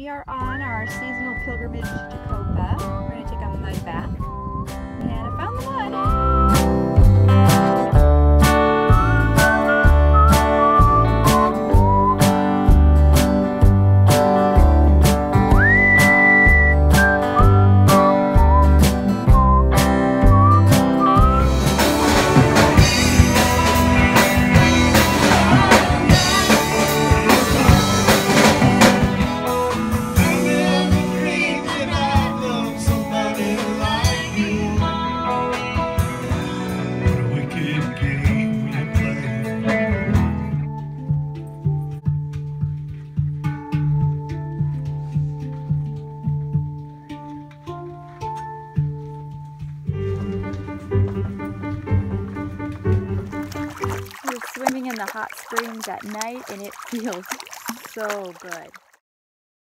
We are on our seasonal pilgrimage to Tecopa. We're going to take a mud bath. And I found the mud! Swimming in the hot springs at night, and it feels so good.